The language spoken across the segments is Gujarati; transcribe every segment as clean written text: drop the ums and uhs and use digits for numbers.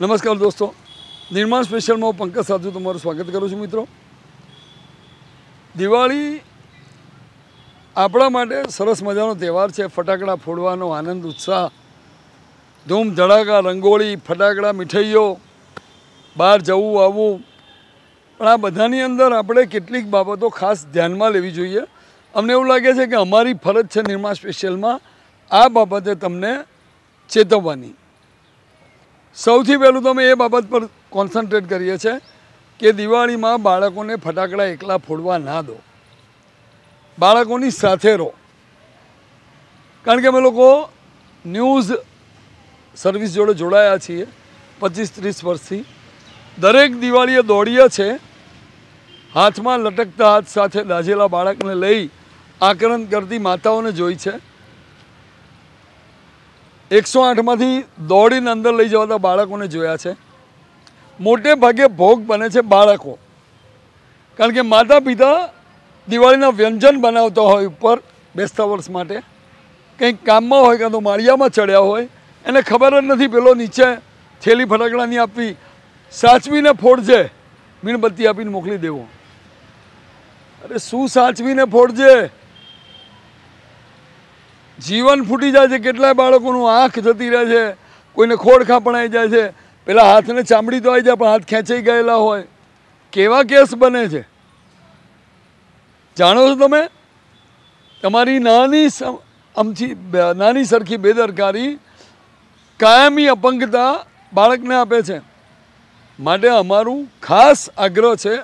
नमस्कार दोस्तों, निर्माण स्पेशल में पंकज साधु तमारू स्वागत करूँ छूं। मित्रों, दिवाळी आपड़ा माटे सरस मजानो तहेवार छे। फटाकड़ा फोड़वानो आनंद, उत्साह, धूम धड़ाका, रंगोळी, फटाकड़ा, मिठाईओ, बहार जवुं आवुं, पण आ बधानी अंदर आपणे केटलीक बाबतो खास ध्यानमां लेवी जोईए। अमने एवुं लागे छे के अमारी फरज छे निर्माण स्पेशलमां आ बाबते तमने चेतववानी। સૌથી પહેલું તો અમે એ બાબત પર કોન્સન્ટ્રેટ કરીએ છીએ કે દિવાળીમાં બાળકોને ફટાકડા એકલા ફોડવા ના દો, બાળકોની સાથે રહો। કારણ કે અમે લોકો ન્યૂઝ સર્વિસ જોડે જોડાયા છીએ 25-30 વર્ષથી। દરેક દિવાળીએ દોડીએ છે, હાથમાં લટકતા હાથ સાથે દાઝેલા બાળકને લઈ આકરણ કરતી માતાઓને જોઈ છે। 108 में दौड़ी अंदर लई जवाता बाळको ने जोया छे। मोटे भागे भोग बने छे बाळको, कारण के माता पिता दिवाळीना व्यंजन बनावता होय, उपर बेसता वर्ष माटे कंई काममां होय का तो माळियामां चढ़्या होय, एने खबर ज नथी पेलो नीचे थेली फटाकडानी आपी साचवीने फोड़जे, मीणबत्ती आपीने मोकली देवो। अरे शुं साचवीने फोड़जे, जीवन फूटी जाए। केटलाय बाळकोनुं आँख जती रहे छे, कोईने खोड़ खापणाई जाए छे, पेला हाथ ने चामड़ी तो आई जाए पण हाथ खेंचाई गयेला होय। केवा केस बने छे जाणो छो तमे? तमारी नानी सरखी बेदरकारी, कायमी अपंगता बाळकने आपे छे। माटे अमारू खास आग्रह छे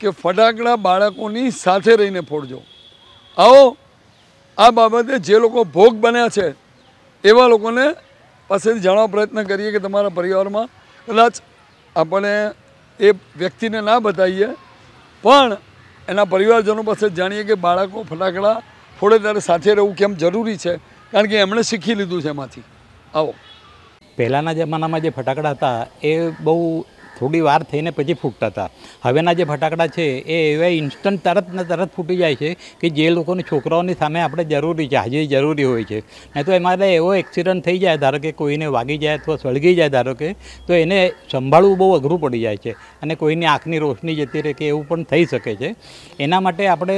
के फटाकड़ा बाळकोनी साथे रहीने फोड़जो। आओ आ बाबते जे लोग भोग बन्या छे एवा लोकोने पासेथी जाणवा प्रयत्न करिए कि तमारा परिवारमां कदाच आपणे ए व्यक्तिने ना बताईए पण एना परिवारजनों पासे जाणीए कि बाळको फटाकड़ा फोड़े त्यारे साथे रहेवुं केम जरूरी छे, कारण के एमणे शीखी लीधुं छे एमांथी। आवो पहेलाना जमानामां जे फटाकड़ा हता ए बहु थोड़ी वार थईने पछी फूटता था। हवेना जे फटाकड़ा छे ए इंस्टंट तरत ने तरत फूटी जाए छे कि जे लोकोने छोकराओनी सामे आपणे जरूरी छे, हाजरी जरूरी होय छे। नहीं तो एमांथी एवो एक्सिडंट थई जाए, धारो के कोईने वागी जाए अथवा सळगी जाए धारो के, तो एने संभाळवुं बहु अघरुं पड़ी जाए छे अने कोईनी आंखनी रोशनी जती रहे के एवुं पण थई शके छे। एना माटे आपणे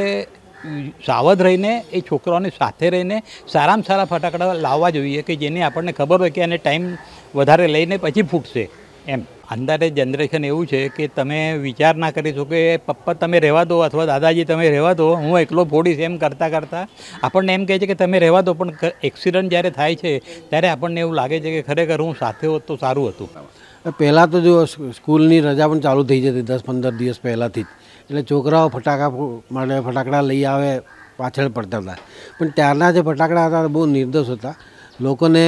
सावध रहीने ए छोकराओनी साथे रहीने सारामां सारा फटाकड़ा लाववा जोईए कि जेनी आपणे खबर होय के आने टाइम वधारे लईने पछी फूटशे। एम अंदर जनरेशन एवं है कि तमे विचार ना करी सको कि पप्पा तमे रहवा दो अथवा दादाजी तमे रहवा दो, हूँ एकलो फोड़ीश। एम करता करता आपने एम कहे कि तमे रहवा दो, पण एक्सिडेंट ज्यारे थाय छे त्यारे आपने एवं लागे कि खरेखर हूँ साथे होत तो सारूँ हतुं। पहला तो जो स्कूल नी रजा पण चालू थई जती 10-15 दिवस पहेलाथी, एटले छोकराओ फटाकड़ा लई आवे पाछळ पड़ता था। पण त्यारना जे फटाकड़ा हता बहु निर्दोष हता, लोकोने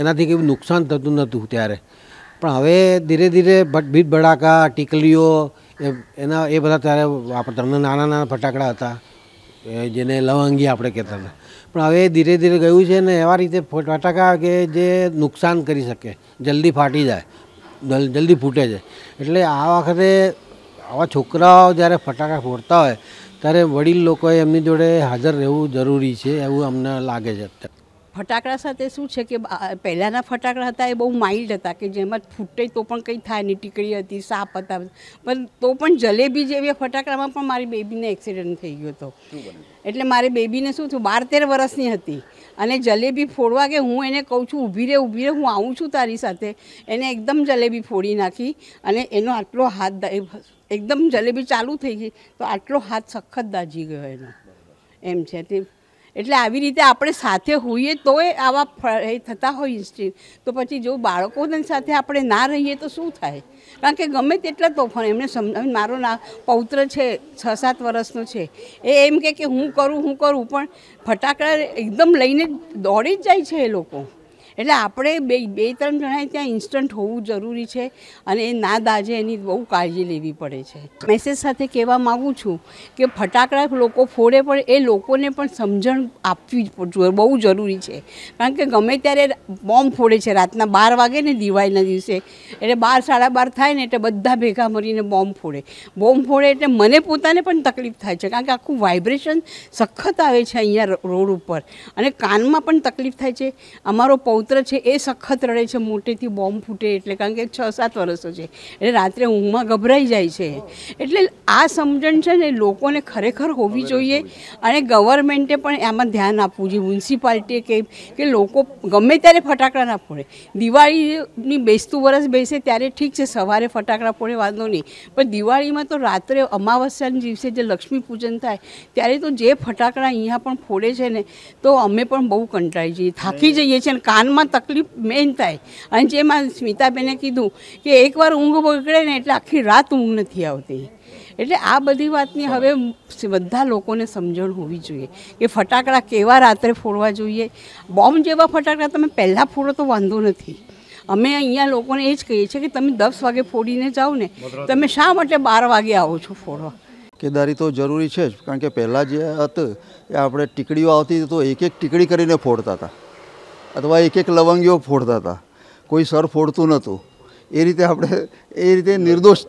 एनाथी केवुं नुकसान थतुं नहोतुं त्यारे। पण हवे धीरे धीरे भीट भड़ाका, टीकलीओ एना ए बधा त्यारे वापरता। नाना नाना फटाकड़ा हता जेने लवंगी आपणे कहेता था, पण हवे धीरे धीरे गयुं छे ने एवा रीते फटाका के जे नुकसान करी शके, जल्दी फाटी जाए, जल्दी फूटे छे। एटले आ वखते आवा छोकराओ ज्यारे फटाका फोड़ता होय त्यारे वडील लोकोए एमनी जोडे हाजर रहेवुं जरूरी छे एवुं अमने लागे छे। फटाकड़ा साथे शू है कि पहला फटाकड़ा था बहुत माइल्ड था कि जेम फूटे तो कहीं थाय नहीं, टीकड़ी थी, साप था, पर तो जलेबी जेवी फटाकड़ा में मारी बेबी ने एक्सिडेंट थी गयो तो। एटले मारी बेबी ने शू थयुं, 12-13 वर्षनी हती अने जलेबी फोड़वा के हूँ एने कहूँ छूँ ऊभी रे हूँ आऊँ छूँ तारी साथे, एने एकदम जलेबी फोड़ी नाखी अने एनो आटलो हाथ एकदम जलेबी चालू थई गई तो आटलो हाथ सखत दाजी गयो एनो। एम छे ते एटले आवी रीते आपणे साथे होईए तोय आवा थता होय इंस्टिंक्ट, तो पछी जो बाळकोनी साथे आपणे ना रहीए तो शुं थाय? कारण के गमे तेटला तोफान एमने समजावीने, मारो ना पौत्र छे 6-7 वर्षनो छे, ए एम के हूँ करूँ पण फटाकड़ा एकदम लईने दौड़ी ज जाय छे ए लोको। एटले आपणे 2-3 जणाए त्यां इंस्टंट होवुं जरूरी छे अने ना दाजे एनी बहु काळजी लेवी पड़े छे। मेसेज साथे कहेवा माँगू छूं कि फटाकड़ा लोको फोड़े पण ए लोकोने पण समजण आपवी बहु जरूरी छे, कारण के गमे त्यारे बॉम्ब फोड़े छे रातना 12 वागे ने दिवाळीना दिवसे, एटले 12-12:30 थाय ने एटले बधा भेगा मरीने बॉम्ब फोड़े एटले मने पोताने पण तकलीफ थाय छे, कारण के आखुं वाइब्रेशन सखत आवे छे अहींया रोड उपर अने कानमा पण तकलीफ थाय छे। अमारो पौत्र પુત્ર છે એ સખત રડે છે, મોટેથી બોમ્બ ફૂટે એટલે, કારણ કે 6-7 વર્ષનો છે એટલે રાત્રે ઊંઘમાં ગભરાઈ જાય છે. એટલે આ સમજણ છે ને લોકોને ખરેખર હોવી જોઈએ અને ગવર્મેન્ટે પણ એમાં ધ્યાન આપવું જોઈએ. મ્યુનિસિપાલિટીએ કે લોકો ગમે ત્યારે ફટાકડા ના ફોડે. દિવાળીની બેસતું વરસ બેસે ત્યારે ઠીક છે, સવારે ફટાકડા ફોડે વાંધો નહીં, પણ દિવાળીમાં તો રાત્રે અમાવસ્યાના દિવસે જે લક્ષ્મી પૂજન થાય ત્યારે તો જે ફટાકડા અહીંયા પણ ફોડે છે ને તો અમે પણ બહુ કંટાળી જઈએ, થાકી જઈએ છીએ અને કાનમાં તકલીફ મેન થાય. અને જેમાં સ્મિતાબેને કીધું કે એકવાર ઊંઘ બગડે ને એટલે આખી રાત ઊંઘ નથી આવતી. એટલે આ બધી વાતની હવે બધા લોકોને સમજણ હોવી જોઈએ કે ફટાકડા કેવા રાત્રે ફોડવા જોઈએ. બોમ્બ જેવા ફટાકડા તમે પહેલાં ફોડો તો વાંધો નથી. અમે અહીંયા લોકોને એ જ કહીએ છીએ કે તમે 10 વાગે ફોડીને જાઓ ને, તમે શા માટે 12 વાગે આવો છો ફોડવા? કેદારી તો જરૂરી છે જ, કારણ કે પહેલાં જે હતું એ આપણે ટીકડીઓ આવતી તો એક એક ટીકડી કરીને ફોડતા હતા અથવા એક એક લવંગીઓ ફોડતા હતા, કોઈ સર ફોડતું નહોતું. એ રીતે આપણે એ રીતે નિર્દોષ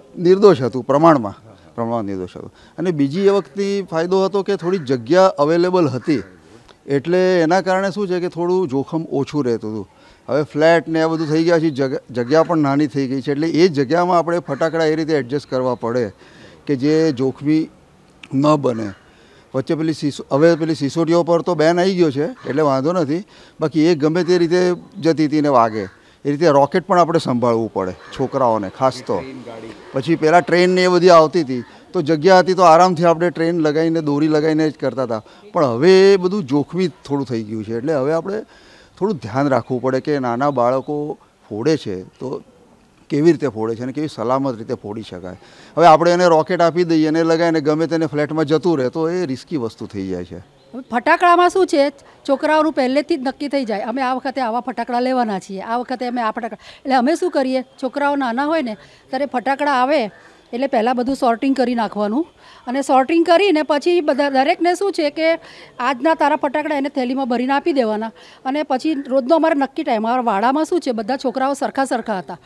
હતું, પ્રમાણમાં નિર્દોષ હતું. અને બીજી એ વખતે ફાયદો હતો કે થોડી જગ્યા અવેલેબલ હતી, એટલે એના કારણે શું છે કે થોડું જોખમ ઓછું રહેતું હતું. હવે ફ્લેટ ને આ બધું થઈ ગયા છે, જગ્યા પણ નાની થઈ ગઈ છે, એટલે એ જગ્યામાં આપણે ફટાકડા એ રીતે એડજસ્ટ કરવા પડે કે જે જોખમી ન બને. વચ્ચે પેલી સિસોટીઓ પર તો બેન આવી ગયો છે એટલે વાંધો નથી, બાકી એ ગમે તે રીતે જતી હતી ને વાગે, એ રીતે રોકેટ પણ આપણે સંભાળવું પડે છોકરાઓને ખાસ તો. પછી પહેલાં ટ્રેનને એ બધી આવતી હતી તો જગ્યા હતી તો આરામથી આપણે ટ્રેન લગાવીને દોરી લગાવીને જ કરતા હતા, પણ હવે એ બધું જોખમી થોડું થઈ ગયું છે. એટલે હવે આપણે થોડું ધ્યાન રાખવું પડે કે નાના બાળકો ફોડે છે તો કેવી રીતે ફોડે છે અને કેવી સલામત રીતે ફોડી શકાય. હવે આપણે એને રોકેટ આપી દઈએ અને લગાવીને ગમે તેને ફ્લેટમાં જતું રહે તો એ રિસ્કી વસ્તુ થઈ જાય છે. ફટાકડામાં શું છે, છોકરાઓનું પહેલેથી જ નક્કી થઈ જાય અમે આ વખતે આવા ફટાકડા લેવાના છીએ, આ વખતે અમે આ ફટાકડા. એટલે અમે શું કરીએ, છોકરાઓ નાના હોય ને ત્યારે ફટાકડા આવે એટલે પહેલાં બધું સોર્ટિંગ કરી નાખવાનું, અને સોર્ટિંગ કરીને પછી બધા દરેકને શું છે કે આજના તારા ફટાકડા એને થેલીમાં ભરીને આપી દેવાના. અને પછી રોજનો અમારે નક્કી ટાઈમ, અમારા વાડામાં શું છે બધા છોકરાઓ સરખા હતા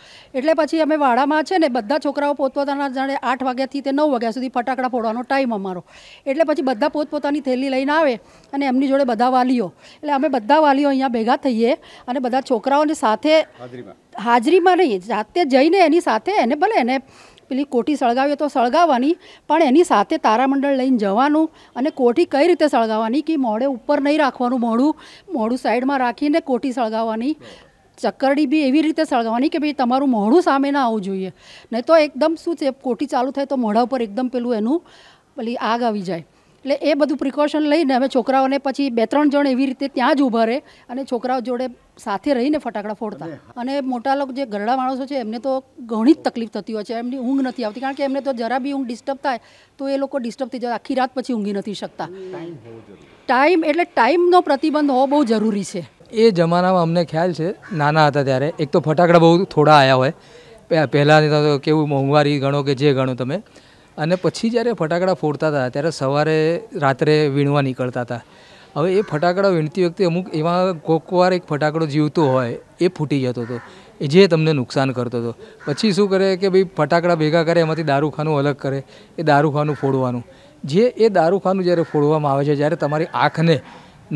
એટલે પછી અમે વાડામાં છે ને બધા છોકરાઓ પોતપોતાના જાણે 8 વાગ્યાથી તે 9 વાગ્યા સુધી ફટાકડા ફોડવાનો ટાઈમ અમારો, એટલે પછી બધા પોતપોતાની થેલી લઈને આવે અને એમની જોડે બધા વાલીઓ, એટલે અમે બધા વાલીઓ અહીંયા ભેગા થઈએ અને બધા છોકરાઓની સાથે હાજરીમાં નહીં, જાતે જઈને એની સાથે એને ભલે એને પેલી કોઠી સળગાવીએ તો સળગાવવાની, પણ એની સાથે તારામંડળ લઈને જવાનું. અને કોઠી કઈ રીતે સળગાવવાની કે મોઢે ઉપર નહીં રાખવાનું, મોઢું સાઈડમાં રાખીને કોઠી સળગાવવાની. ચક્કરડી બી એવી રીતે સળગાવવાની કે ભાઈ તમારું મોઢું સામે ના આવવું જોઈએ, નહીં તો એકદમ શું છે કોઠી ચાલુ થાય તો મોઢા ઉપર એકદમ પેલું એનું પેલી આગ આવી જાય. એટલે એ બધું પ્રિકોશન લઈને અમે છોકરાઓને પછી 2-3 જણ એવી રીતે ત્યાં જ ઊભા રહે અને છોકરાઓ જોડે સાથે રહીને ફટાકડા ફોડતા. અને મોટા લોકો જે ઘરડા માણસો છે એમને તો ઘણી જ તકલીફ થતી હોય છે, એમની ઊંઘ નથી આવતી, કારણ કે એમને તો જરા બી ઊંઘ ડિસ્ટર્બ થાય તો એ લોકો ડિસ્ટર્બ થઈ જાય, આખી રાત પછી ઊંઘી નથી શકતા. ટાઈમ એટલે ટાઈમનો પ્રતિબંધ હોવો બહુ જરૂરી છે. એ જમાનામાં અમને ખ્યાલ છે નાના હતા ત્યારે એક તો ફટાકડા બહુ થોડા આવ્યા હોય, પહેલાં તો કેવું મોંઘવારી ગણો કે જે ગણો તમે, અને પછી જ્યારે ફટાકડા ફોડતા હતા ત્યારે સવારે રાત્રે વીણવા નીકળતા હતા. હવે એ ફટાકડા વીણતી વખતે અમુક એમાં કોકવાર એક ફટાકડો જીવતો હોય એ ફૂટી જતો હતો, એ જે તમને નુકસાન કરતો હતો. પછી શું કરે કે ભાઈ ફટાકડા ભેગા કરે, એમાંથી દારૂખાનું અલગ કરે, એ દારૂખાનું ફોડવાનું, જે એ દારૂખાનું જ્યારે ફોડવામાં આવે છે જ્યારે તમારી આંખને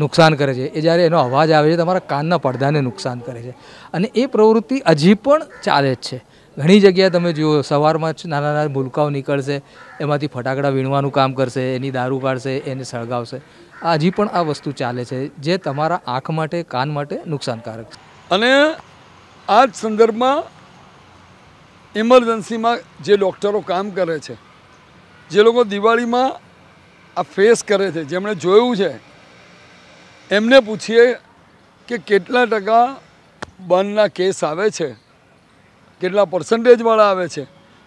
નુકસાન કરે છે, એ જ્યારે એનો અવાજ આવે છે તમારા કાનના પડદાને નુકસાન કરે છે, અને એ પ્રવૃત્તિ હજી પણ ચાલે જ છે. ઘણી જગ્યાએ તમે જુઓ સવારમાં જ નાના નાના ભૂલકાઓ નીકળશે, એમાંથી ફટાકડા વીણવાનું કામ કરશે, એની દારૂ કાઢશે, એને સળગાવશે. આ હજી પણ આ વસ્તુ ચાલે છે જે તમારા આંખ માટે કાન માટે નુકસાનકારક છે. અને આ જ સંદર્ભમાં ઇમરજન્સીમાં જે ડૉક્ટરો કામ કરે છે, જે લોકો દિવાળીમાં આ ફેસ કરે છે, જેમણે જોયું છે એમને પૂછીએ કે કેટલા ટકા બર્નના કેસ આવે છે, કેટલા પર્સન્ટેજવાળા આવે છે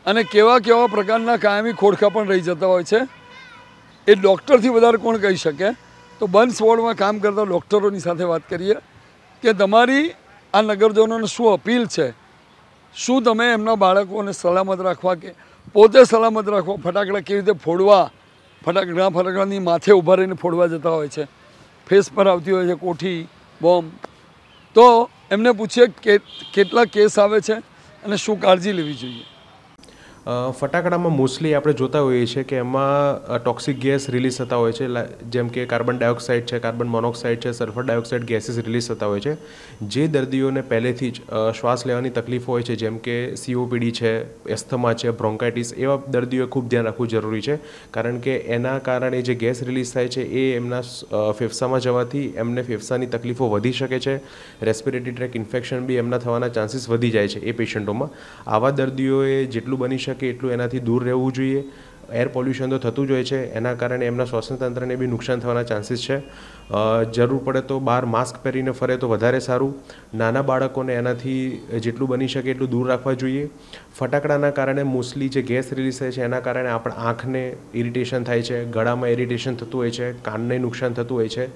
અને કેવા પ્રકારના કાયમી ખોડખા પણ રહી જતા હોય છે, એ ડૉક્ટરથી વધારે કોણ કહી શકે. તો બર્ન્સ વોર્ડમાં કામ કરતા ડૉક્ટરોની સાથે વાત કરીએ કે તમારી આ નગરજનોને શું અપીલ છે, શું તમે એમના બાળકોને સલામત રાખવા કે પોતે સલામત રાખવા, ફટાકડા કેવી રીતે ફોડવા, ફટાકડાની માથે ઊભા રહીને ફોડવા જતા હોય છે, ફેસ પર આવતી હોય છે કોઠી બોમ્બ, તો એમને પૂછીએ કે કેટલા કેસ આવે છે અને શું કાળજી લેવી જોઈએ. ફટાકડામાં મોસ્ટલી આપણે જોતા હોઈએ છીએ કે એમાં ટોક્સિક ગેસ રિલીઝ થતા હોય છે, જેમ કે કાર્બન ડાયોક્સાઇડ છે, કાર્બન મોનોક્સાઇડ છે, સલ્ફર ડાયોક્સાઇડ ગેસીસ રિલીઝ થતા હોય છે, જે દર્દીઓને પહેલેથી જ શ્વાસ લેવાની તકલીફ હોય છે, જેમ કે સીઓપીડી છે, એસ્થમા છે, બ્રોન્કાઇટિસ, એવા દર્દીઓએ ખૂબ ધ્યાન રાખવું જરૂરી છે, કારણ કે એના કારણે જે ગેસ રિલીઝ થાય છે એ એમના ફેફસામાં જવાથી એમને ફેફસાની તકલીફો વધી શકે છે, રેસ્પિરેટરી ટ્રેક ઇન્ફેક્શન બી એમના થવાના ચાન્સીસ વધી જાય છે એ પેશન્ટોમાં. આવા દર્દીઓએ જેટલું બની શકે એટલું એનાથી દૂર રહેવું જોઈએ. એર પોલ્યુશન તો થતું જ હોય છે, એના કારણે એમના શ્વસનતંત્રને બી નુકસાન થવાના ચાન્સીસ છે. જરૂર પડે તો બહાર માસ્ક પહેરીને ફરે તો વધારે સારું. નાના બાળકોને એનાથી જેટલું બની શકે એટલું દૂર રાખવા જોઈએ. ફટાકડાના કારણે મોસ્ટલી જે ગેસ રિલીઝ થાય છે એના કારણે આપણા આંખને ઇરિટેશન થાય છે, ગળામાં ઇરિટેશન થતું હોય છે, કાનને નુકસાન થતું હોય છે.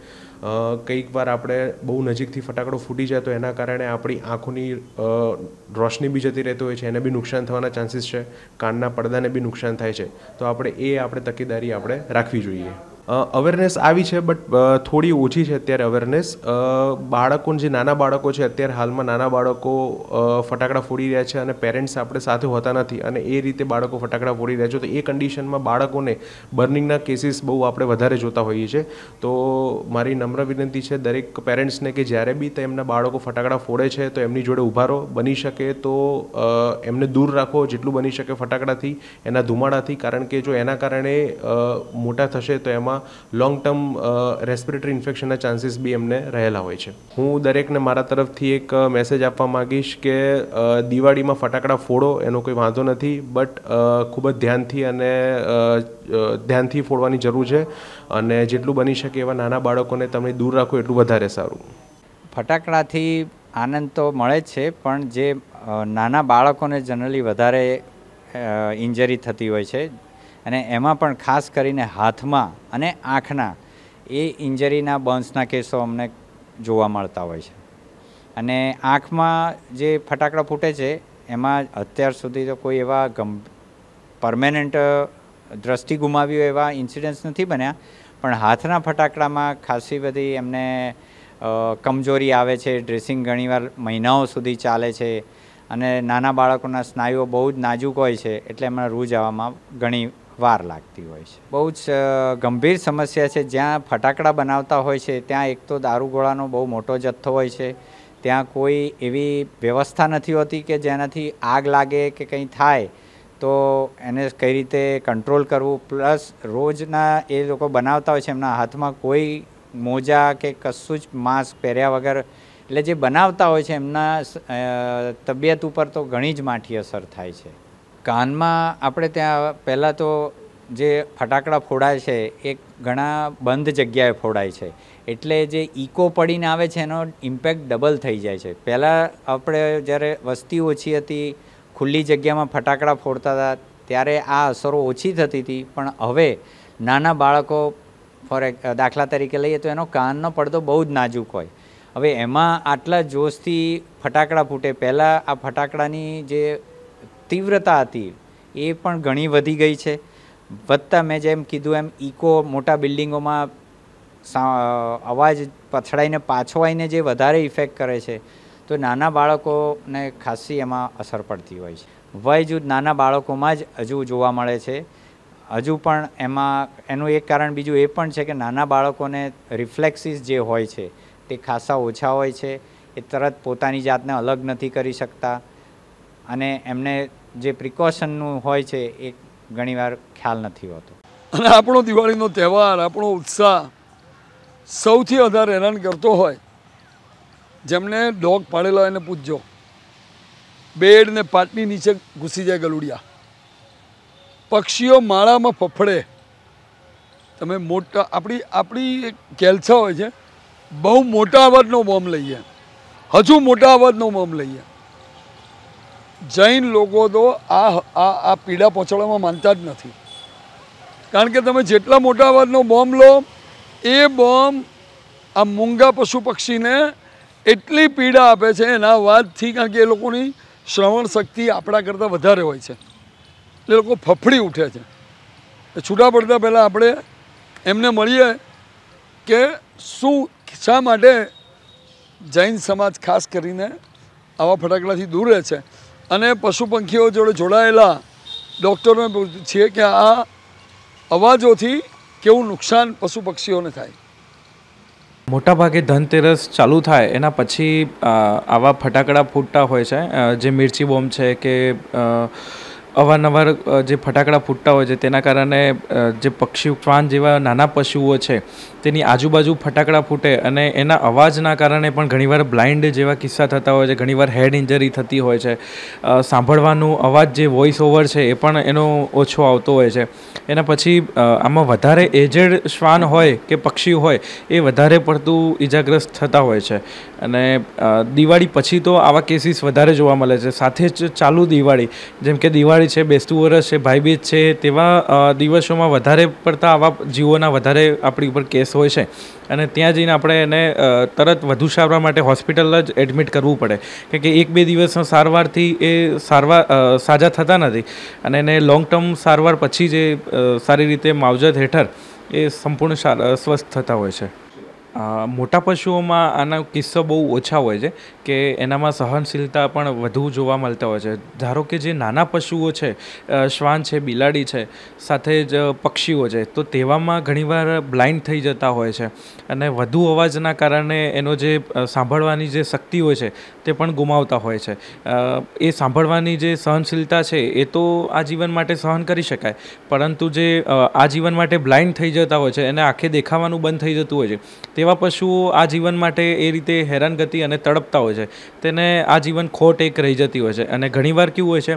કંઈક વાર આપણે બહુ નજીકથી ફટાકડો ફૂટી જાય તો એના કારણે આપણી આંખોની રોશની બી જતી રહેતી હોય છે, એને બી નુકસાન થવાના ચાન્સીસ છે, કાનના પડદાને બી નુકસાન થાય છે. તો આપણે તકેદારી આપણે રાખવી જોઈએ. અવેરનેસ આવી છે બટ થોડી ઓછી છે અત્યારે અવેરનેસ. બાળકો જે નાના બાળકો છે અત્યારે હાલમાં નાના બાળકો ફટાકડા ફોડી રહ્યા છે અને પેરેન્ટ્સ આપણે સાથે હોતા નથી અને એ રીતે બાળકો ફટાકડા ફોડી રહ્યા છે, તો એ કન્ડિશનમાં બાળકોને બર્નિંગના કેસીસ બહુ આપણે વધારે જોતા હોઈએ છીએ. તો મારી નમ્ર વિનંતી છે દરેક પેરેન્ટ્સને કે જ્યારે બી તેમના બાળકો ફટાકડા ફોડે છે તો એમની જોડે ઊભા રહો, બની શકે તો એમને દૂર રાખો જેટલું બની શકે ફટાકડાથી, એના ધુમાડાથી, કારણ કે જો એના કારણે મોટા થશે તો એમાં લોંગ ટર્મ રેસ્પિરેટરી ઇન્ફેક્શનના ચાન્સીસ બી એમને રહેલા હોય છે. હું દરેકને મારા તરફથી એક મેસેજ આપવા માગીશ કે દિવાળીમાં ફટાકડા ફોડો, એનો કોઈ વાંધો નથી, બટ ખૂબ જ ધ્યાનથી ફોડવાની જરૂર છે અને જેટલું બની શકે એવા નાના બાળકોને તમે દૂર રાખો એટલું વધારે સારું. ફટાકડાથી આનંદ તો મળે જ છે પણ જે નાના બાળકોને જનરલી વધારે ઇન્જરી થતી હોય છે અને એમાં પણ ખાસ કરીને હાથમાં અને આંખના એ ઇન્જરીના બર્ન્સના કેસો અમને જોવા મળતા હોય છે. અને આંખમાં જે ફટાકડા ફૂટે છે એમાં અત્યાર સુધી તો કોઈ એવા પરમેનન્ટ દ્રષ્ટિ ગુમાવી હોય એવા ઇન્સિડન્ટ્સ નથી બન્યા, પણ હાથના ફટાકડામાં ખાસી બધી એમને કમજોરી આવે છે, ડ્રેસિંગ ઘણીવાર મહિનાઓ સુધી ચાલે છે અને નાના બાળકોના સ્નાયુઓ બહુ જ નાજુક હોય છે એટલે એમના રૂ જવામાં ઘણી વાર લાગતી હોય છે. બહુ જ ગંભીર સમસ્યા છે. જ્યાં ફટાકડા બનાવતા હોય છે ત્યાં એક તો દારૂગોળાનો બહુ મોટો જથ્થો હોય છે, ત્યાં કોઈ એવી વ્યવસ્થા નથી હોતી કે જેનાથી આગ લાગે કે કંઈ થાય તો એને કઈ રીતે કંટ્રોલ કરવું, પ્લસ રોજના એ લોકો બનાવતા હોય છે એમના હાથમાં કોઈ મોજા કે કશું જ માસ્ક પહેર્યા વગર, એટલે જે બનાવતા હોય છે એમના તબિયત ઉપર તો ઘણી જ માઠી અસર થાય છે. કાનમાં આપણે ત્યાં પહેલાં તો જે ફટાકડા ફોડાય છે એ ઘણા બંધ જગ્યાએ ફોડાય છે એટલે જે ઇકો પડીને આવે છે એનો ઇમ્પેક્ટ ડબલ થઈ જાય છે. પહેલાં આપણે જ્યારે વસ્તી ઓછી હતી, ખુલ્લી જગ્યામાં ફટાકડા ફોડતા હતા ત્યારે આ અસરો ઓછી થતી હતી, પણ હવે નાના બાળકો દાખલા તરીકે લઈએ તો એનો કાનનો પડદો બહુ જ નાજુક હોય, હવે એમાં આટલા જોશથી ફટાકડા ફૂટે. પહેલાં આ ફટાકડાની જે તીવ્રતા હતી એ પણ ઘણી વધી ગઈ છે, વધતા મેં જેમ કીધું એમ ઇકો મોટા બિલ્ડિંગોમાં અવાજ પછડાઈને પાછો આવીને જે વધારે ઇફેક્ટ કરે છે તો નાના બાળકોને ખાસી એમાં અસર પડતી હોય છે. વય જૂથ નાના બાળકોમાં જ હજુ જોવા મળે છે, હજુ પણ એમાં એનું એક કારણ બીજું એ પણ છે કે નાના બાળકોને રિફ્લેક્સિસ જે હોય છે તે ખાસા ઓછા હોય છે, એ તરત પોતાની જાતને અલગ નથી કરી શકતા અને એમને જે પ્રિકોશનનું હોય છે એ ઘણીવાર ખ્યાલ નથી હોતો. અને આપણો દિવાળીનો તહેવાર, આપણો ઉત્સાહ સૌથી વધારે હેરાન કરતો હોય, જેમને ડોગ પાડેલો હોય એને પૂછજો, બેડ ને પાટની નીચે ઘૂસી જાય ગલુડિયા, પક્ષીઓ માળામાં ફફડે, તમે મોટા આપણી એક કેલ્સા હોય છે બહુ મોટા અવાજનો બોમ્બ લઈએ, હજુ મોટા અવાજનો બોમ્બ લઈએ. જૈન લોકો તો આ પીડા પહોંચાડવામાં માનતા જ નથી, કારણ કે તમે જેટલા મોટા અવાજનો બોમ્બ લો એ બોમ્બ આ મૂંગા પશુ પક્ષીને એટલી પીડા આપે છે એના અવાજથી, કારણ કે એ લોકોની શ્રવણ શક્તિ આપણા કરતાં વધારે હોય છે, એ લોકો ફફડી ઉઠે છે. એ છૂટા પડતા પહેલાં આપણે એમને મળીએ કે શું શા માટે જૈન સમાજ ખાસ કરીને આવા ફટાકડાથી દૂર રહે છે અને પશુ પંખીઓ જોડે જોડાયેલા डॉक्टरों छे कि आ अवाजों केवुं नुकसान पशु पक्षीओने थाय। मोटा भागे धनतेरस चालू थाय एना पछी आवा फटाकड़ा फूटता होय छे, जे मिर्ची बॉम्ब छे के अवारनवार जे फटाकड़ा फूटता होय छे तेना कारणे जे पक्षी श्वान जेवा नाना पशुओ छे तेनी आजूबाजू फटाकड़ा फूटे अने एना अवाजना कारणे पण घणीवार ब्लाइंड जेवा किस्सा थता होय छे, घणीवार हेड इंजरी थती होय छे, सांभळवानो अवाज जे वॉइस ओवर छे ए पण एनो ओछो आवतो होय छे। एना पछी आमां वधारे एजेड श्वान होय के पक्षी होय ए वधारे पड़तुं इजाग्रस्त थता होय छे अने दिवाळी पछी तो आवा केसीस वधारे जोवा मळे छे। साथे ज चालू दिवाळी जेम के दिवाळी छे, बेसतु वर्ष है, भाईबीज है, तेवा दिवसों में वधारे पड़ता आवा जीवोना वधारे अपनी पर केस होय छे अने त्यां जईने आपणे एने तरत वधु सारवा माटे हॉस्पिटल ज एडमिट करवू पड़े कारण एक बे दिवसना सारवारथी ए सारवार साजा थता नथी अने एने लॉन्ग टर्म सारवार पछी जे सारी रीते मावजत हेठळ ए संपूर्ण स्वस्थ थता होय छे। मोटा पशुओं में आना किस्सा बहु ओछा होय छे के एनामां सहनशीलता पण वधु जोवा मळता होय छे। धारो के जे नाना पशुओ छे, श्वान छे, बिलाड़ी छे, साथे ज पक्षीओ छे तो तेवामां घणीवार ब्लाइंड थई जता होय छे अने वधु अवाजना कारणे एनो जे सांभळवानी जे शक्ति होय छे ते पण गुमावता होय छे। ए सांभळवानी जे सहनशीलता छे ए तो आ जीवन माटे सहन करी शकाय, परंतु जे आ जीवन माटे ब्लाइंड थई जता होय छे अने आंखे देखावानुं बंध थई जतुं होय छे एवा पशुओ आ जीवन माटे ए रीते हैरानगति अने तड़पता होय छे, तेने आ जीवन खोट एक रही जती होय छे। अने घणीवार केवुं होय छे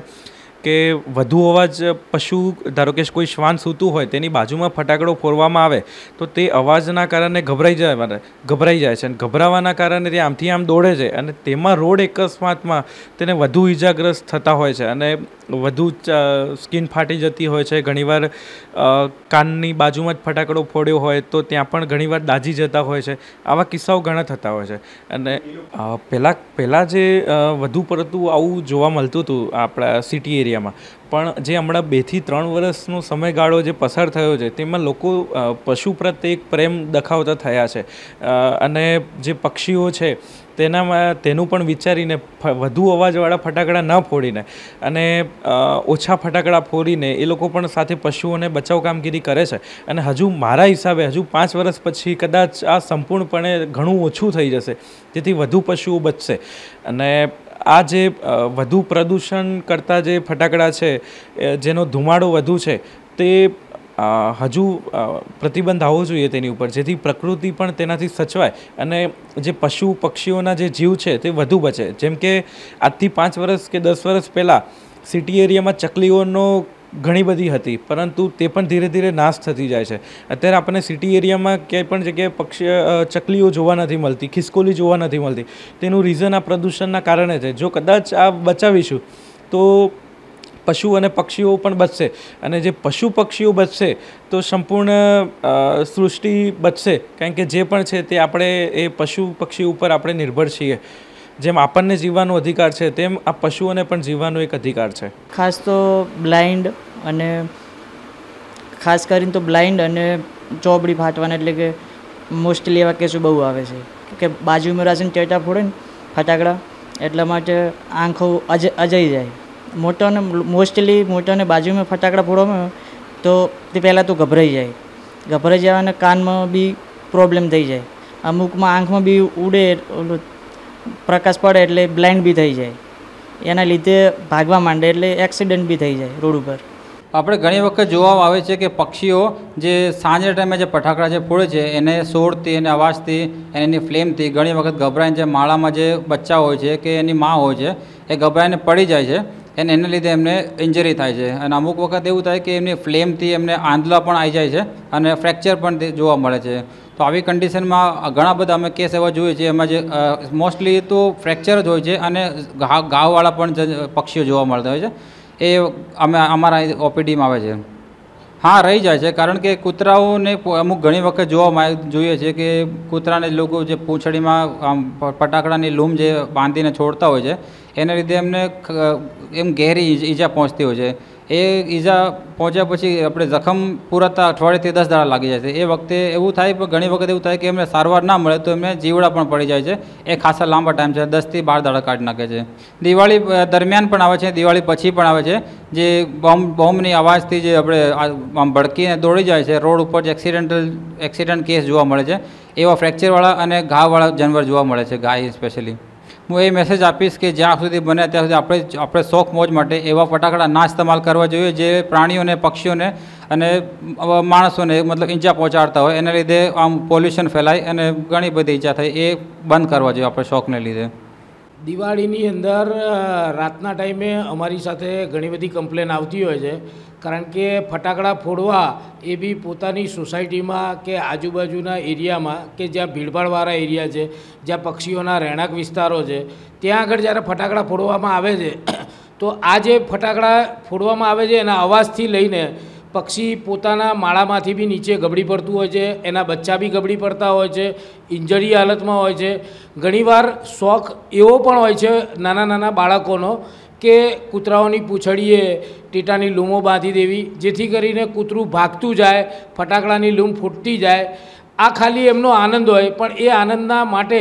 के वधु अवाज पशु धारो के कोई श्वान सूतुं होय तेनी बाजुमां फटाकड़ो फोड़वामां आवे तो ते अवाजना कारणे गभराई जाय छे, गभरावाना कारणे ते आमथी आम दौड़े छे अने तेमां रोड अकस्मातमां तेने वधु इजाग्रस्त थता होय छे अने वधु स्किन फाटी जती होय छे। घणीवार काननी बाजुमां ज फटाकड़ो फोड्यो होय तो त्यां पण घणीवार दाजी जता होय छे, आवा किस्साओ घणा थता होय छे। अने पेला जे वधु परतुं आवुं जोवा मळतुं हतुं आपणा सिटी એરિયામાં પણ જે હમણાં 2 થી 3 વર્ષનો સમયગાળો જે પસાર થયો છે તેમાં લોકો પશુ પ્રત્યે એક પ્રેમ દખાવતા થયા છે અને જે પક્ષીઓ છે તેનામાં તેનું પણ વિચારીને વધુ અવાજવાળા ફટાકડા ન ફોડીને અને ઓછા ફટાકડા ફોડીને એ લોકો પણ સાથે પશુઓને બચાવ કામગીરી કરે છે અને હજુ મારા હિસાબે હજુ 5 વર્ષ પછી કદાચ આ સંપૂર્ણપણે ઘણું ઓછું થઈ જશે, જેથી વધુ પશુઓ બચશે। અને आ जे वधु प्रदूषण करता जे फटाकड़ा है जेनो धुमाड़ो वधु है ते हजू प्रतिबंध आवो जोईए तेनी उपर, जेथी प्रकृति पण तेनाथी सचवाय अने जे पशु पक्षीओना जे जीव है ते वधु बचे। जेम के आजथी 5 वर्ष के 10 वर्ष पहला सिटी एरिया में चकलीओनो घणी बधी हती, परंतु ते पण धीरे धीरे नाश थती जाय छे। अत्यारे आपणे सिटी एरिया में क्यांय पण जग्याए पक्षी चकलीओ जोवा नथी मळती, खिसकोली जोवा नथी मळती, तेनुं रीजन आ प्रदूषणना कारणे छे। जो कदाच आ बचावीशुं तो पशु अने पक्षीओ पण बचशे अने जे पशु पक्षीओ बचशे तो संपूर्ण सृष्टि बचशे, कारण के जे पण छे ते आपणे ए पशु पक्षी उपर आपणे निर्भर छीए। जेम आपने जीवવાનો अधिकार है तेम आ पशुओने पण जीवવાનો एक अधिकार है। खास तो ब्लाइंड अने खास करीने तो ब्लाइंड अने चोबड़ी फाटवाना एटले के मोस्टली एवा केसो बहु आवे छे के बाजूमां राखीने टेटा फोड़े ने फटाकड़ा एटला माटे आंखो अजाई जाए। मोटाने मोस्टली मोटाने बाजूमां फटाकड़ा फोड़वामां तो ते पहेला तो गभराई जाए कानमां बी प्रॉब्लम थई जाए, अमुकमां आंखमां बी उड़े प्रकाश पड़े एटले ब्लाइंड भी थी जाए, एना लीधे भागवा मांडे एटले एक्सिडेंट भी थी जाए। रोड पर आपणे घणी वखत जोवा आवे छे के पक्षीओ जे सांजे टाइमे जे फटाकड़ा जे फोड़े छे एने सोरथी एने अवाजथी एनी फ्लेमथी घणी वखत गभराईने जे माळामां जे बच्चा होय छे के एनी माँ होय छे ए गभराईने पड़ी जाय छे अने एने लीधे एमने इंजरी थाय छे अने अमुक वखत एवुं थाय के एमने फ्लेमथी एमने आंधला पण आई जाय छे अने फ्रेक्चर पण जोवा मळे छे। तो आ कंडीशन में घणा बधा अमे केस एवा जोया छे एमां जे मोस्टली तो फ्रेक्चर ज होय छे अने घाववाळा पण पक्षीओ जोवा मळता होय छे, ए अमे अमारा ओपीडी में आवे छे। हाँ रही जाए छे, कारण के कूतराओ ने अमुक घणी वखत जोवा जोईए छे के कूतरा ने लोको जे पूंछडी में आम फटाकडानी लूम जे बांधीने छोड़ता होय छे एने लीधे एमने एम घेरी ईजा पहोंचती होय छे। ए ईजा पहुँच्या पछी अपने जखम पूराता अठवाडिये थी 10 दाड़ा लगी जाए। ए वखते एवुं थाय पण घणी वखत एवुं थाय के एमने सारवार ना मळे तो एमने जीवड़ा पण पड़ी जाए छे। ए खासा लांबा टाइम छे, 10 થી 12 दाड़ा काढी नाखे छे। दिवाळी दरमियान पण आवे छे, दिवाळी पछी पण आवे छे। जे बॉम्बनी आवाजथी जे अपणे आम भड़कीने दौड़ी जाए छे, रोड उपर जे एक्सिडेंट केस जोवा मळे छे, एवा फ्रेक्चरवाळा अने घावाळा जानवर जोवा मळे छे, गाय स्पेशली। हूँ ये मेसेज आपीश कि ज्यां सुधी बने त्यां सुधी अपने शौक मौज माटे एवा फटाकड़ा ना इस्तेमाल करवा जोईए जे प्राणियों ने, पक्षीओं ने अने माणसों ने मतलब ईजा पहोंचाड़ता होय। एना लीधे आम पोल्यूशन फैलाय अने घणी बधी ईजा थाय, ए बंद करवा जोईए अपने शौक ने लीधे। दिवाळीनी अंदर रातना टाइमे अमारी साथे घणी बधी कम्प्लेन आवती होय छे, कारण के फटाकड़ा फोड़वा ए बी पोतानी सोसायटी में के आजूबाजूना एरिया में के ज्यां भीड़भाड़वाळा एरिया है, ज्यां पक्षीओना रहेणांक विस्तारो है, त्यां आगळ ज्यारे फटाकड़ा फोड़वामां आवे छे तो आज फटाकड़ा फोड़वामां आवे छे एना अवाजथी लईने पक्षी पोताना माळामांथी बी नीचे गबड़ी पड़तुं होय छे, एना बच्चा बी गबड़ी पड़ता होय छे, इंजरी हालत में होय छे। घणीवार शौक एवो पण होय छे नाना नाना बाळकोनो के कूतराओनी पूंछड़ीए टीटानी लूमो बांधी देवी जेथी करीने कूतरू भागतू जाए, फटाकड़ानी लूम फूटती जाए। आ खाली एमनो आनंद होय पण ए आनंदना माटे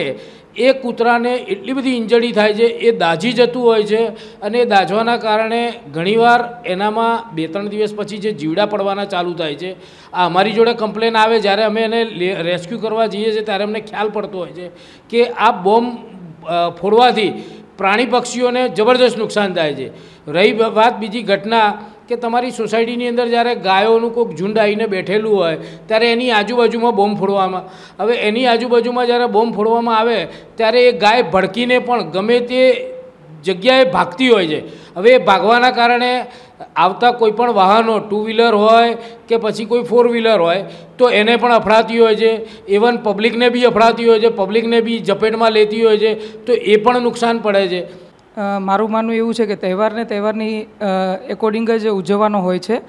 ए कूतराने एटली बधी इंजरी थाय छे, ए दाझी जतुं होय छे अने दाझवाना कारणे घणीवार एनामां 2-3 दिवस पछी जे जीवड़ा पड़वाना चालू थाय छे। आ अमारी जोड़े कम्प्लेन आवे ज्यारे अमे एने रेस्क्यू करवा जईए छे त्यारे अमने ख्याल पड़तो होय छे के आ बॉम्ब फोड़वाथी प्राणी पक्षीओ ने जबरदस्त नुकसान थाय छे। रही बात बीजी घटना के तमारी सोसायटीनी अंदर ज्यारे गायोनुं कोईक झुंड आवीने बेठेलुं होय त्यारे एनी आजूबाजूमां बॉम्ब फोड़वामां आवे। एनी आजूबाजूमां ज्यारे बॉम्ब फोड़वामां आवे त्यारे ए गाय भड़कीने पण गमे ते जग्याए भागती होय छे। हवे ए भागवाना कारणे आवता कोईपण वाहनों टू व्हीलर होय के पछी कोई 4 व्हीलर होय तो एने पण अफड़ाती होय छे, इवन पब्लिक ने भी अफड़ाती होय छे, पब्लिक ने भी जपेट में लेती होय छे तो ए पण नुकसान पड़े छे। मारूं मानवुं एवुं छे के तहेवार ने तहेवारनी एकोर्डिंग ज उजववानो होय छे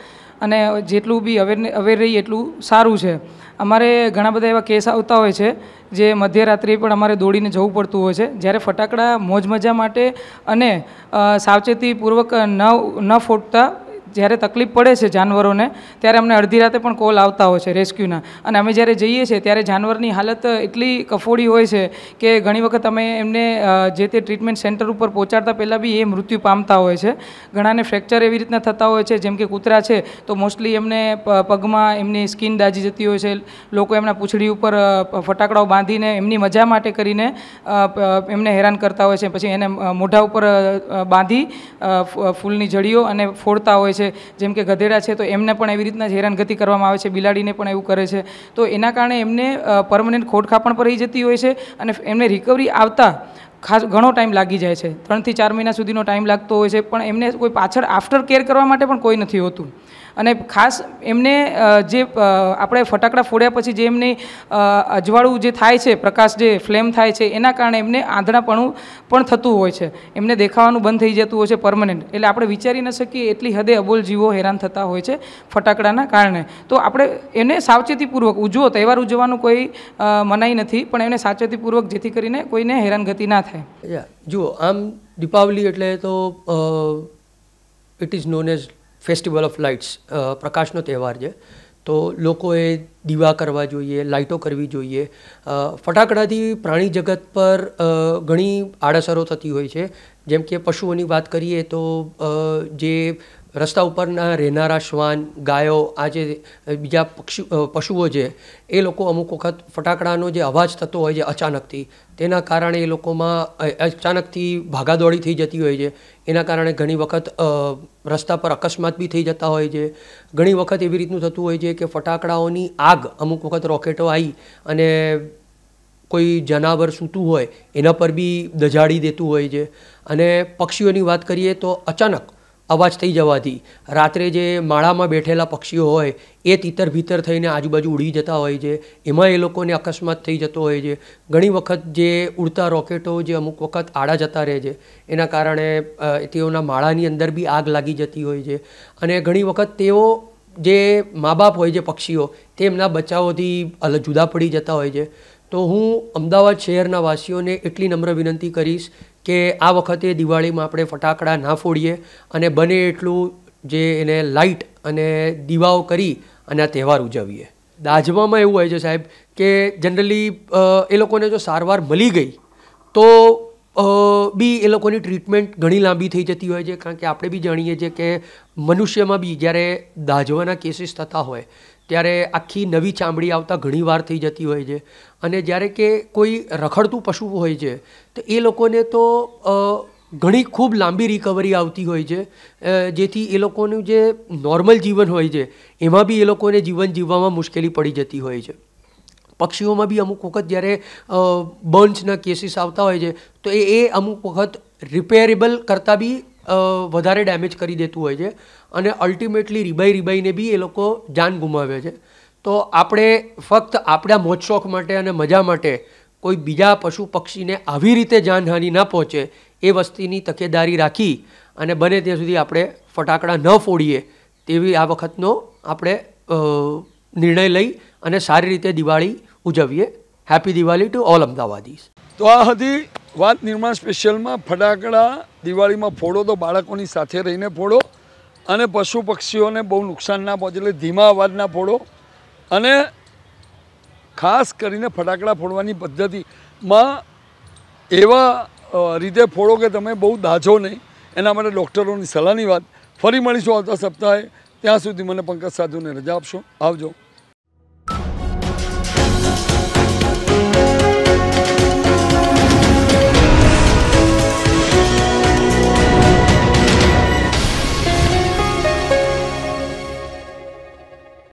अने जेटलू बी अवेर रही एटलू सारूं छे। अमारे घणा बधा एवा केस आवता होय छे जे मध्यरात्रि पण अमारे दौड़ीने जवुं पड़तुं होय छे। ज्यारे फटाकड़ा मौज मजा माटे अने सावचेतीपूर्वक न फोड़ता જ્યારે તકલીફ પડે છે જાનવરોને ત્યારે અમને અડધી રાતે પણ કોલ આવતા હોય છે રેસ્ક્યુના, અને અમે જ્યારે જઈએ છીએ ત્યારે જાનવરની હાલત એટલી કફોડી હોય છે કે ઘણી વખત અમે એમને જે તે ટ્રીટમેન્ટ સેન્ટર ઉપર પહોંચાડતા પહેલાં બી એ મૃત્યુ પામતા હોય છે। ઘણાને ફ્રેક્ચર એવી રીતના થતા હોય છે, જેમ કે કૂતરા છે તો મોસ્ટલી એમને પગમાં એમની સ્કિન દાઝી જતી હોય છે, લોકો એમના પૂંછડી ઉપર ફટાકડાઓ બાંધીને એમની મજા માટે કરીને એમને હેરાન કરતા હોય છે, પછી એને મોઢા ઉપર બાંધી ફૂલની જડીઓ અને ફોડતા હોય છે। જેમ કે ગધેડા છે તો એમને પણ એવી રીતના હેરાનગતિ કરવામાં આવે છે, બિલાડીને પણ એવું કરે છે તો એના કારણે એમને પરમનન્ટ ખોડખા પણ પડી જતી હોય છે અને એમને રિકવરી આવતા ખાસ ઘણો ટાઈમ લાગી જાય છે, 3 થી 4 મહિના સુધીનો ટાઈમ લાગતો હોય છે, પણ એમને કોઈ પાછળ આફ્ટર કેર કરવા માટે પણ કોઈ નથી હોતું। અને ખાસ એમને જે આપણે ફટાકડા ફોડ્યા પછી જે એમની અજવાળું જે થાય છે, પ્રકાશ જે ફ્લેમ થાય છે એના કારણે એમને આંધળાપણું પણ થતું હોય છે, એમને દેખાવાનું બંધ થઈ જતું હોય છે પરમનન્ટ। એટલે આપણે વિચારી ન શકીએ એટલી હદે અબોલ જીવો હેરાન થતા હોય છે ફટાકડાના કારણે, તો આપણે એને સાવચેતીપૂર્વક ઉજવો, તહેવાર ઉજવવાનું કોઈ મનાઈ નથી પણ એને સાવચેતીપૂર્વક જેથી કરીને કોઈને હેરાનગતિ ના થાય। જુઓ આમ દીપાવલી એટલે તો it is known as festival of lights, प्रकाशनो त्यौहार है तो लोकोए दीवा करवा जोईए, लाइटों करवी जोईए। फटाकड़ाथी प्राणी जगत पर घणी आड़असरो थती होय छे। जेम के पशुओनी बात करीए तो जे रस्ता उपरना रहनारा श्वान, गायो, आज बीजा पशुओ है ए लोको अमुक वखत फटाकड़ानो जे अवाज थतो होय छे अचानकथी तेना कारणे ए लोकोमां अचानकथी भागादौड़ी थई जती होय छे। एना कारणे घणी वखत रस्ता पर अकस्मात बी थई जता होय छे। घणी वखत एवी रीतनुं थतुं होय छे के फटाकड़ाओनी आग अमुक वखत रॉकेटो आई अने कोई जनावर सूतुं होय एना पर बी दजाड़ी देतुं होय छे। अने पक्षीओनी वात करीए तो अचानक अवाज थी जवाथी रात्रे जे माळामां बेठेला पक्षीओ होय ए तीतर भीतर थईने आजूबाजू उड़ी जता होय छे, एमां ए लोकोने अकस्मात थई जतो होय छे। घणी वखत जे उड़ता रॉकेटो जे अमुक वखत आड़ा जता रहे छे एना कारणे तेओना माळानी अंदर बी आग लागी जती होय छे। अने घणी वखत तेओ जे माँ बाप होय छे पक्षीओ तेमना बच्चाओथी अलग जुदा पड़ी जता होय छे। तो हूँ अमदावाद शहरना वासीओने एटली नम्र विनंती करीश के आ वखते दिवाळीमां आपणे फटाकड़ा ना फोड़ीए अने बने एटलू जे एने लाइट अने दीवाओ करी अने आ तहेवार उजवीए। दाजमामां एवुं होय छे साहेब के जनरली ए लोकोने जो सारवार मळी गई तो बी ए लोकोनी ट्रीटमेंट घणी लांबी थई जती होय छे, कारण के आपणे बी जाणीए छीए के मनुष्यमां बी ज्यारे दाजवाना केसीस थता होय त्यारे आखी नवी चामड़ी आवता घणी वार थई जती होय छे, अने ज्यारे के कोई रखडतुं पशु होय छे तो ए लोकोने तो घणी खूब लांबी रिकवरी आवती होय छे, जेथी ए लोकोनुं जे नॉर्मल जीवन होय छे एमां बी ए लोकोने जीवन जीववामां मुश्केली पड़ी जती होय छे। पक्षीओमां बी अमुक वखत ज्यारे बर्न्सना केसीस आवता होय छे तो ए अमुक वखत रिपेरेबल करતાં बी વધારે ડેમેજ કરી દેતું હોય છે અને અલ્ટિમેટલી રીબાઈને બી એ લોકો જાન ગુમાવે છે। તો આપણે ફક્ત આપણા મોજશોખ માટે અને મજા માટે કોઈ બીજા પશુ પક્ષીને આવી રીતે જાનહાનિ ના પહોંચે એ વસ્તુની તકેદારી રાખી અને બને ત્યાં સુધી આપણે ફટાકડા ન ફોડીએ તેવી આ વખતનો આપણે નિર્ણય લઈ અને સારી રીતે દિવાળી ઉજવીએ। Happy Diwali to all અમદાવાદીઝ। તો આ હતી વાત નિર્માણ સ્પેશિયલમાં ફટાકડા દિવાળીમાં ફોડો તો બાળકોની સાથે રહીને ફોડો અને પશુ પક્ષીઓને બહુ નુકસાન ના પહોંચે એટલે ધીમા અવાજના ફોડો અને ખાસ કરીને ફટાકડા ફોડવાની પદ્ધતિમાં એવા રીતે ફોડો કે તમે બહુ દાઝો નહીં, એના માટે ડૉક્ટરોની સલાહની વાત। ફરી મળીશું આવતા સપ્તાહે, ત્યાં સુધી મને પંકજ સાધુને રજા આપશો। આવજો।